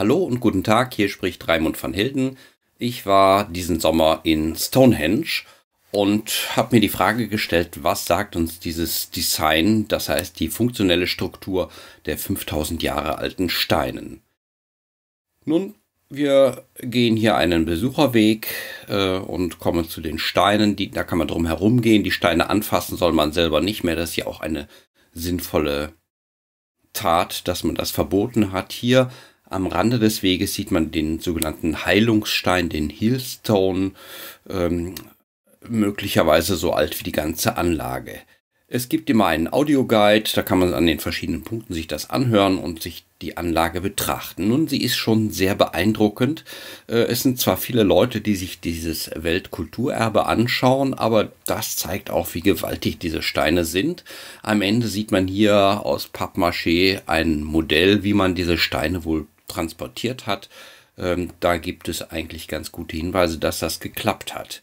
Hallo und guten Tag, hier spricht Raimund von Helden. Ich war diesen Sommer in Stonehenge und habe mir die Frage gestellt, was sagt uns dieses Design, das heißt die funktionelle Struktur der 5000 Jahre alten Steinen. Nun, wir gehen hier einen Besucherweg und kommen zu den Steinen. Da kann man drum herumgehen, die Steine anfassen soll man selber nicht mehr. Das ist ja auch eine sinnvolle Tat, dass man das verboten hat. Hier am Rande des Weges sieht man den sogenannten Heilungsstein, den Healstone, möglicherweise so alt wie die ganze Anlage. Es gibt immer einen Audioguide, da kann man an den verschiedenen Punkten sich das anhören und sich die Anlage betrachten. Nun, sie ist schon sehr beeindruckend. Es sind zwar viele Leute, die sich dieses Weltkulturerbe anschauen, aber das zeigt auch, wie gewaltig diese Steine sind. Am Ende sieht man hier aus Pappmaché ein Modell, wie man diese Steine wohl transportiert hat. Da gibt es eigentlich ganz gute Hinweise, dass das geklappt hat.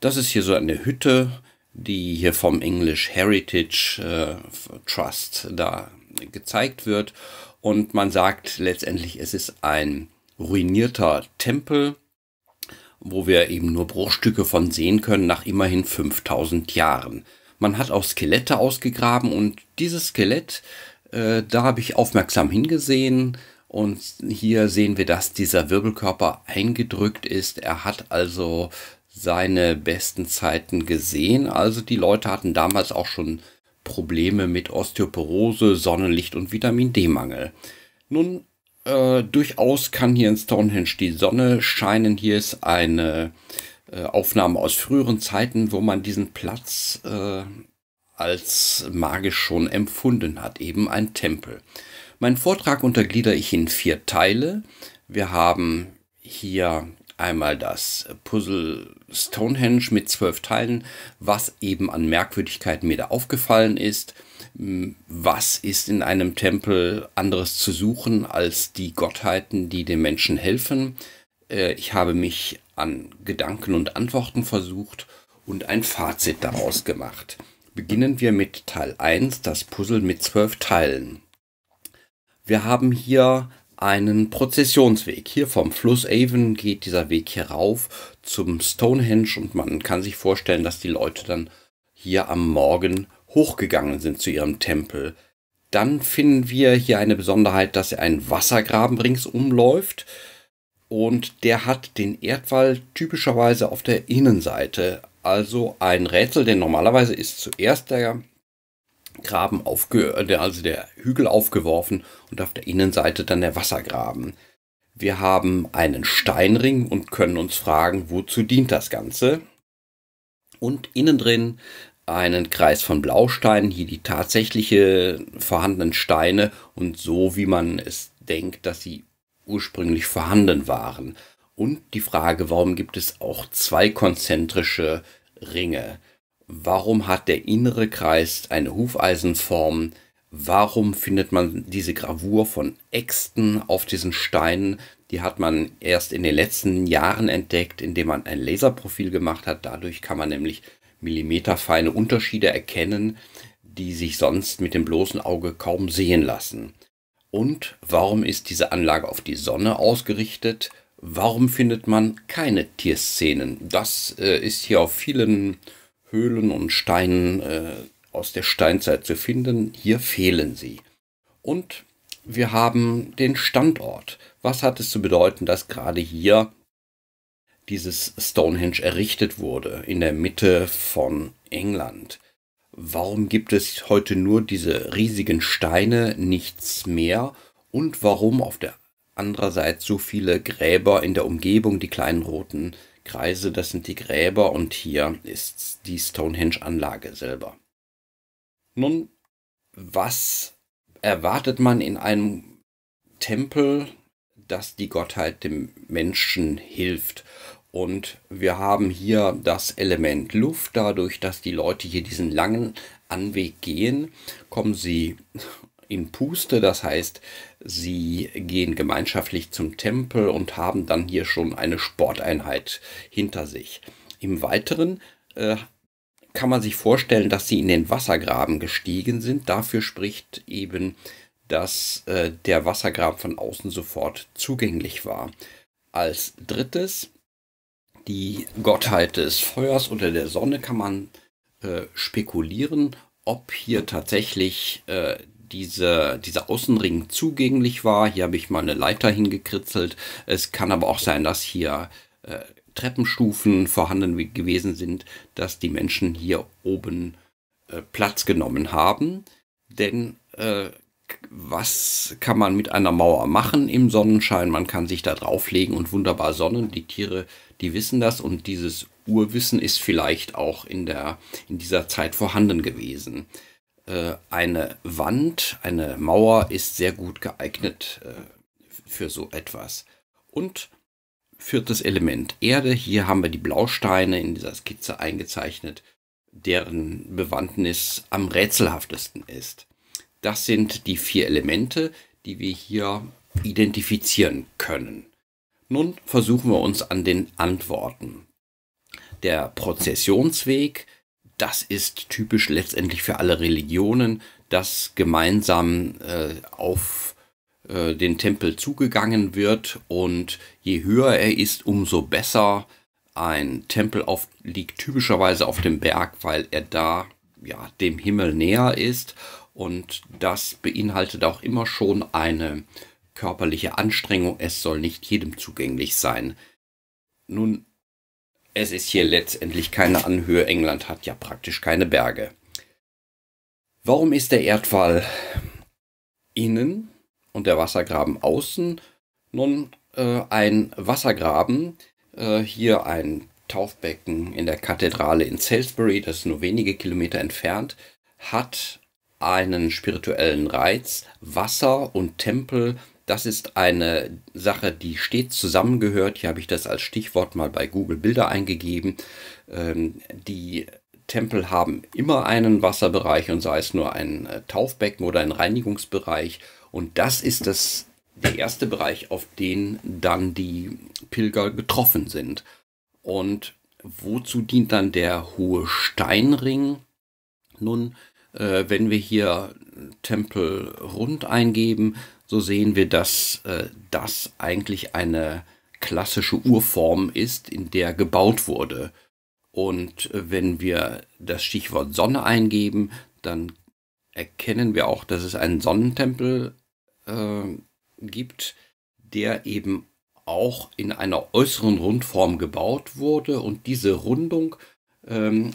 Das ist hier so eine Hütte, die hier vom English Heritage Trust da gezeigt wird. Und man sagt letztendlich, es ist ein ruinierter Tempel, wo wir eben nur Bruchstücke von sehen können nach immerhin 5000 Jahren. Man hat auch Skelette ausgegraben und dieses Skelett, da habe ich aufmerksam hingesehen. Und hier sehen wir, dass dieser Wirbelkörper eingedrückt ist. Er hat also seine besten Zeiten gesehen. Also die Leute hatten damals auch schon Probleme mit Osteoporose, Sonnenlicht und Vitamin-D-Mangel. Nun, durchaus kann hier in Stonehenge die Sonne scheinen. Hier ist eine Aufnahme aus früheren Zeiten, wo man diesen Platz als magisch schon empfunden hat, eben ein Tempel. Meinen Vortrag untergliedere ich in 4 Teile. Wir haben hier einmal das Puzzle Stonehenge mit 12 Teilen, was eben an Merkwürdigkeiten mir da aufgefallen ist. Was ist in einem Tempel anderes zu suchen als die Gottheiten, die den Menschen helfen? Ich habe mich an Gedanken und Antworten versucht und ein Fazit daraus gemacht. Beginnen wir mit Teil 1, das Puzzle mit 12 Teilen. Wir haben hier einen Prozessionsweg. Hier vom Fluss Avon geht dieser Weg hier rauf zum Stonehenge und man kann sich vorstellen, dass die Leute dann hier am Morgen hochgegangen sind zu ihrem Tempel. Dann finden wir hier eine Besonderheit, dass ein Wassergraben ringsum läuft und der hat den Erdwall typischerweise auf der Innenseite. Also ein Rätsel, denn normalerweise ist zuerst der Graben der Hügel aufgeworfen und auf der Innenseite dann der Wassergraben. Wir haben einen Steinring und können uns fragen, wozu dient das Ganze? Und innen drin einen Kreis von Blausteinen, hier die tatsächliche vorhandenen Steine und so, wie man es denkt, dass sie ursprünglich vorhanden waren. Und die Frage, warum gibt es auch 2 konzentrische Ringe? Warum hat der innere Kreis eine Hufeisenform? Warum findet man diese Gravur von Äxten auf diesen Steinen? Die hat man erst in den letzten Jahren entdeckt, indem man ein Laserprofil gemacht hat. Dadurch kann man nämlich millimeterfeine Unterschiede erkennen, die sich sonst mit dem bloßen Auge kaum sehen lassen. Und warum ist diese Anlage auf die Sonne ausgerichtet? Warum findet man keine Tierszenen? Das ist hier auf vielen Höhlen und Steinen aus der Steinzeit zu finden. Hier fehlen sie. Und wir haben den Standort. Was hat es zu bedeuten, dass gerade hier dieses Stonehenge errichtet wurde, in der Mitte von England? Warum gibt es heute nur diese riesigen Steine, nichts mehr? Und warum auf der anderen Seite so viele Gräber in der Umgebung, die kleinen roten Kreise, das sind die Gräber und hier ist die Stonehenge-Anlage selber. Nun, was erwartet man in einem Tempel, dass die Gottheit dem Menschen hilft? Und wir haben hier das Element Luft. Dadurch, dass die Leute hier diesen langen Anweg gehen, kommen sie in Puste, das heißt, sie gehen gemeinschaftlich zum Tempel und haben dann hier schon eine Sporteinheit hinter sich. Im Weiteren kann man sich vorstellen, dass sie in den Wassergraben gestiegen sind. Dafür spricht eben dass der Wassergraben von außen sofort zugänglich war. Als drittes die Gottheit des Feuers oder der Sonne kann man spekulieren, ob hier tatsächlich dieser Außenring zugänglich war. Hier habe ich mal eine Leiter hingekritzelt. Es kann aber auch sein, dass hier Treppenstufen vorhanden gewesen sind, dass die Menschen hier oben Platz genommen haben. Denn was kann man mit einer Mauer machen im Sonnenschein? Man kann sich da drauflegen und wunderbar sonnen. Die Tiere, die wissen das, und dieses Urwissen ist vielleicht auch in dieser Zeit vorhanden gewesen. Eine Wand, eine Mauer ist sehr gut geeignet für so etwas. Und viertes Element Erde. Hier haben wir die Blausteine in dieser Skizze eingezeichnet, deren Bewandtnis am rätselhaftesten ist. Das sind die vier Elemente, die wir hier identifizieren können. Nun versuchen wir uns an den Antworten. Der Prozessionsweg, das ist typisch letztendlich für alle Religionen, dass gemeinsam auf den Tempel zugegangen wird, und je höher er ist, umso besser. Ein Tempel liegt typischerweise auf dem Berg, weil er da ja dem Himmel näher ist. Und das beinhaltet auch immer schon eine körperliche Anstrengung. Es soll nicht jedem zugänglich sein. Nun, es ist hier letztendlich keine Anhöhe. England hat ja praktisch keine Berge. Warum ist der Erdwall innen und der Wassergraben außen? Nun, ein Wassergraben, hier ein Taufbecken in der Kathedrale in Salisbury, das ist nur wenige Kilometer entfernt, hat einen spirituellen Reiz. Wasser und Tempel, das ist eine Sache, die stets zusammengehört. Hier habe ich das als Stichwort mal bei Google Bilder eingegeben. Die Tempel haben immer einen Wasserbereich, und sei es nur ein Taufbecken oder ein Reinigungsbereich. Und das ist der erste Bereich, auf den dann die Pilger getroffen sind. Und wozu dient dann der hohe Steinring? Nun, wenn wir hier Tempel rund eingeben, so sehen wir, dass das eigentlich eine klassische Urform ist, in der gebaut wurde. Und wenn wir das Stichwort Sonne eingeben, dann erkennen wir auch, dass es einen Sonnentempel gibt, der eben auch in einer äußeren Rundform gebaut wurde. Und diese Rundung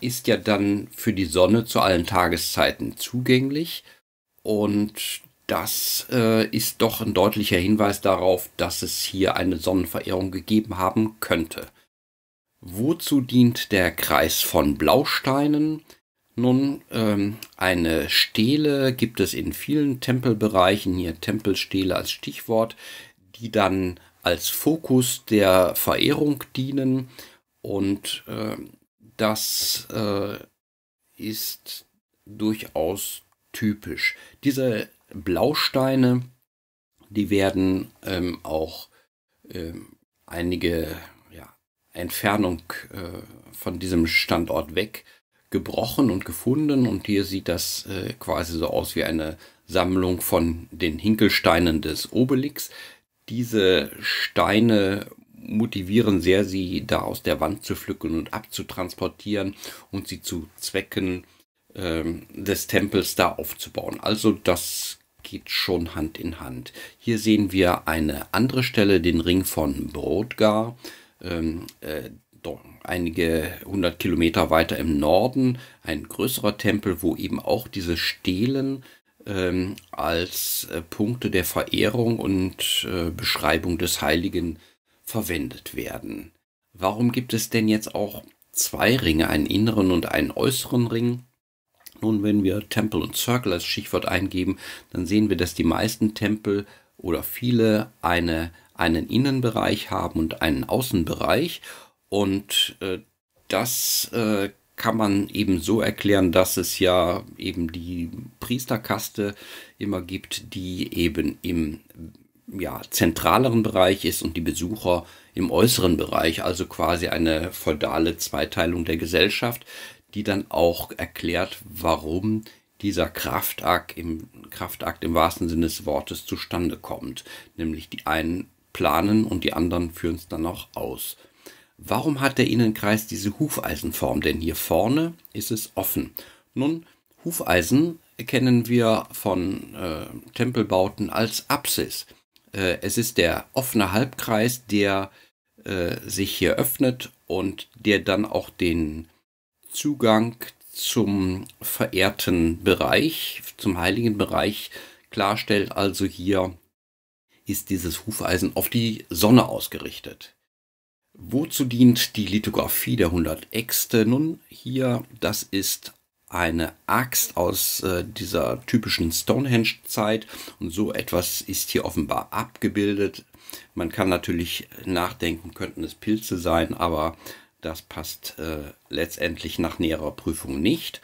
ist ja dann für die Sonne zu allen Tageszeiten zugänglich, und das ist doch ein deutlicher Hinweis darauf, dass es hier eine Sonnenverehrung gegeben haben könnte. Wozu dient der Kreis von Blausteinen? Nun, eine Stele gibt es in vielen Tempelbereichen, hier Tempelstele als Stichwort, die dann als Fokus der Verehrung dienen, und das ist durchaus typisch. Diese Blausteine, die werden auch einige Entfernung von diesem Standort weg gebrochen und gefunden. Und hier sieht das quasi so aus wie eine Sammlung von den Hinkelsteinen des Obelix. Diese Steine motivieren sehr, sie da aus der Wand zu pflücken und abzutransportieren und sie zu Zwecken des Tempels da aufzubauen. Also das geht schon Hand in Hand. Hier sehen wir eine andere Stelle, den Ring von Brodgar, einige 100 Kilometer weiter im Norden, ein größerer Tempel, wo eben auch diese Stelen als Punkte der Verehrung und Beschreibung des Heiligen verwendet werden. Warum gibt es denn jetzt auch zwei Ringe, einen inneren und einen äußeren Ring? Nun, wenn wir Tempel und Circle als Stichwort eingeben, dann sehen wir, dass die meisten Tempel oder viele einen Innenbereich haben und einen Außenbereich. Und das kann man eben so erklären, dass es ja eben die Priesterkaste immer gibt, die eben im zentraleren Bereich ist und die Besucher im äußeren Bereich, also quasi eine feudale Zweiteilung der Gesellschaft, die dann auch erklärt, warum dieser Kraftakt im wahrsten Sinne des Wortes zustande kommt. Nämlich die einen planen und die anderen führen es dann noch aus. Warum hat der Innenkreis diese Hufeisenform? Denn hier vorne ist es offen. Nun, Hufeisen kennen wir von Tempelbauten als Apsis. Es ist der offene Halbkreis, der sich hier öffnet und der dann auch den Zugang zum verehrten Bereich, zum heiligen Bereich klarstellt. Also hier ist dieses Hufeisen auf die Sonne ausgerichtet. Wozu dient die Lithografie der 100 Äxte? Nun, hier, das ist eine Axt aus dieser typischen Stonehenge-Zeit und so etwas ist hier offenbar abgebildet. Man kann natürlich nachdenken, könnten es Pilze sein, aber das passt letztendlich nach näherer Prüfung nicht.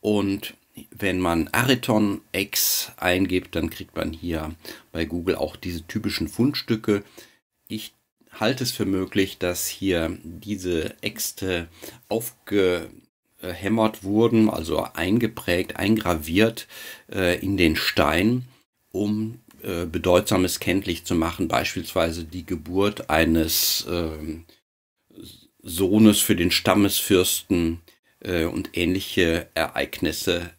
Und wenn man Ariton-Ex eingibt, dann kriegt man hier bei Google auch diese typischen Fundstücke. Ich halte es für möglich, dass hier diese Äxte aufgehämmert wurden, also eingeprägt, eingraviert in den Stein, um Bedeutsames kenntlich zu machen, beispielsweise die Geburt eines Sohnes für den Stammesfürsten und ähnliche Ereignisse,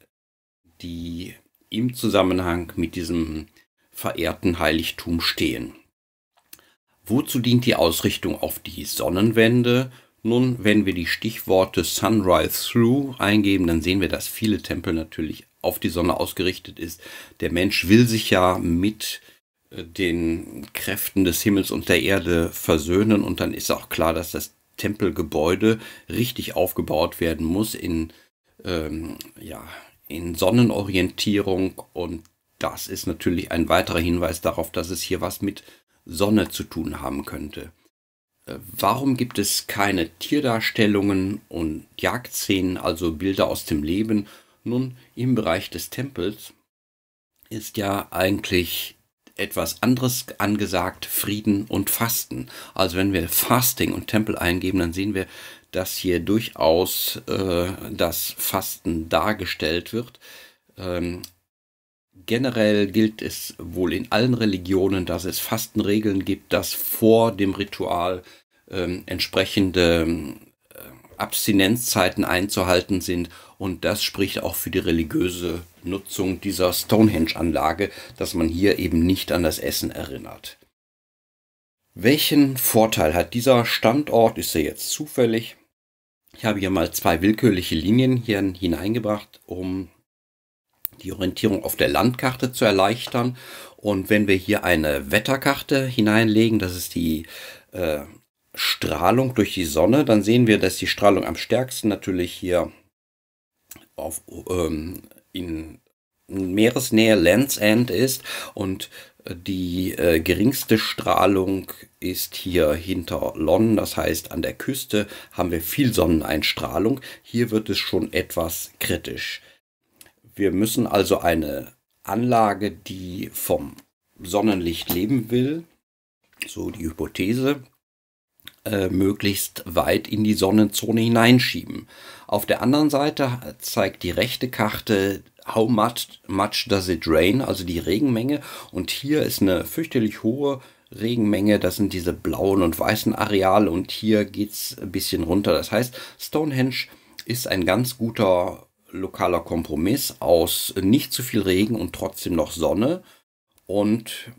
die im Zusammenhang mit diesem verehrten Heiligtum stehen. Wozu dient die Ausrichtung auf die Sonnenwände? Nun, wenn wir die Stichworte Sunrise Through eingeben, dann sehen wir, dass viele Tempel natürlich auf die Sonne ausgerichtet ist. Der Mensch will sich ja mit den Kräften des Himmels und der Erde versöhnen und dann ist auch klar, dass das Tempelgebäude richtig aufgebaut werden muss in Sonnenorientierung und das ist natürlich ein weiterer Hinweis darauf, dass es hier was mit Sonne zu tun haben könnte. Warum gibt es keine Tierdarstellungen und Jagdszenen, also Bilder aus dem Leben? Nun, im Bereich des Tempels ist ja eigentlich etwas anderes angesagt, Frieden und Fasten. Also wenn wir Fasting und Tempel eingeben, dann sehen wir, dass hier durchaus das Fasten dargestellt wird. Generell gilt es wohl in allen Religionen, dass es Fastenregeln gibt, dass vor dem Ritual entsprechende Abstinenzzeiten einzuhalten sind und das spricht auch für die religiöse Nutzung dieser Stonehenge-Anlage, dass man hier eben nicht an das Essen erinnert. Welchen Vorteil hat dieser Standort? Ist er jetzt zufällig? Ich habe hier mal zwei willkürliche Linien hier hineingebracht, um die Orientierung auf der Landkarte zu erleichtern. Und wenn wir hier eine Wetterkarte hineinlegen, das ist die Strahlung durch die Sonne, dann sehen wir, dass die Strahlung am stärksten natürlich hier in Meeresnähe Land's End ist und die geringste Strahlung ist hier hinter London, das heißt an der Küste haben wir viel Sonneneinstrahlung. Hier wird es schon etwas kritisch. Wir müssen also eine Anlage, die vom Sonnenlicht leben will, so die Hypothese, möglichst weit in die Sonnenzone hineinschieben. Auf der anderen Seite zeigt die rechte Karte How much does it rain, also die Regenmenge. Und hier ist eine fürchterlich hohe Regenmenge, das sind diese blauen und weißen Areale und hier geht es ein bisschen runter. Das heißt, Stonehenge ist ein ganz guter lokaler Kompromiss aus nicht zu viel Regen und trotzdem noch Sonne und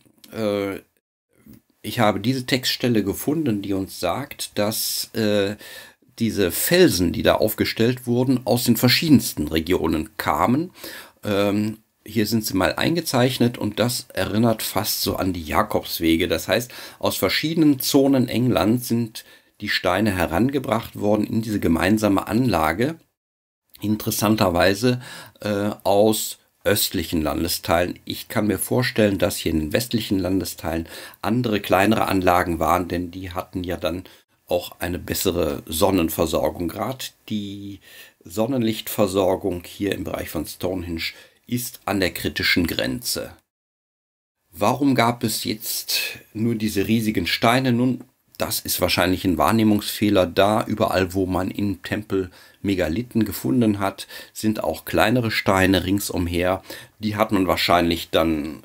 ich habe diese Textstelle gefunden, die uns sagt, dass diese Felsen, die da aufgestellt wurden, aus den verschiedensten Regionen kamen. Hier sind sie mal eingezeichnet und das erinnert fast so an die Jakobswege. Das heißt, aus verschiedenen Zonen Englands sind die Steine herangebracht worden in diese gemeinsame Anlage. Interessanterweise aus östlichen Landesteilen. Ich kann mir vorstellen, dass hier in den westlichen Landesteilen andere kleinere Anlagen waren, denn die hatten ja dann auch eine bessere Sonnenversorgung. Gerade die Sonnenlichtversorgung hier im Bereich von Stonehenge ist an der kritischen Grenze. Warum gab es jetzt nur diese riesigen Steine? Nun, Das ist wahrscheinlich ein Wahrnehmungsfehler, da überall, wo man im Tempel Megalithen gefunden hat, sind auch kleinere Steine ringsumher. Die hat man wahrscheinlich dann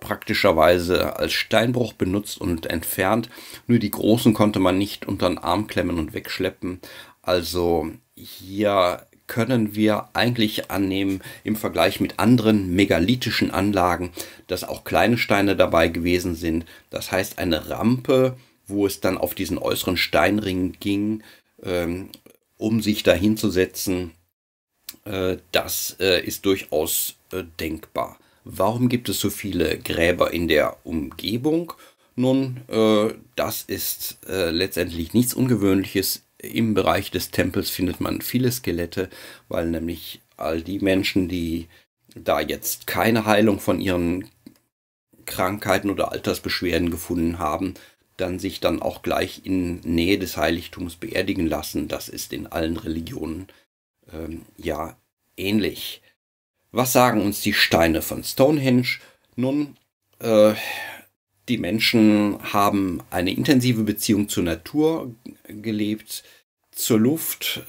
praktischerweise als Steinbruch benutzt und entfernt. Nur die großen konnte man nicht unter den Arm klemmen und wegschleppen. Also hier können wir eigentlich annehmen, im Vergleich mit anderen megalithischen Anlagen, dass auch kleine Steine dabei gewesen sind. Das heißt, eine Rampe, wo es dann auf diesen äußeren Steinring ging, um sich dahin zu setzen, das ist durchaus denkbar. Warum gibt es so viele Gräber in der Umgebung? Nun, das ist letztendlich nichts Ungewöhnliches. Im Bereich des Tempels findet man viele Skelette, weil nämlich all die Menschen, die da jetzt keine Heilung von ihren Krankheiten oder Altersbeschwerden gefunden haben, dann sich dann auch gleich in Nähe des Heiligtums beerdigen lassen. Das ist in allen Religionen ja ähnlich. Was sagen uns die Steine von Stonehenge? Nun, die Menschen haben eine intensive Beziehung zur Natur gelebt, zur Luft,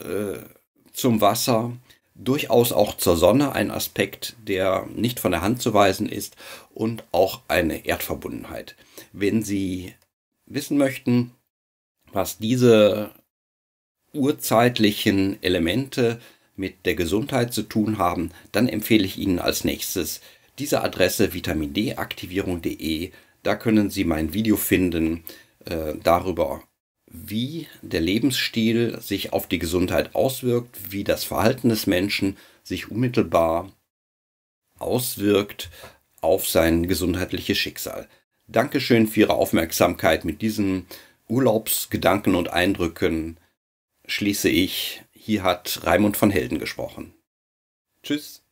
zum Wasser, durchaus auch zur Sonne, ein Aspekt, der nicht von der Hand zu weisen ist, und auch eine Erdverbundenheit. Wenn Sie wissen möchten, was diese urzeitlichen Elemente mit der Gesundheit zu tun haben, dann empfehle ich Ihnen als nächstes diese Adresse vitamin-d-aktivierung.de. Da können Sie mein Video finden darüber, wie der Lebensstil sich auf die Gesundheit auswirkt, wie das Verhalten des Menschen sich unmittelbar auswirkt auf sein gesundheitliches Schicksal. Dankeschön für Ihre Aufmerksamkeit. Mit diesen Urlaubsgedanken und Eindrücken schließe ich. Hier hat Raimund von Helden gesprochen. Tschüss.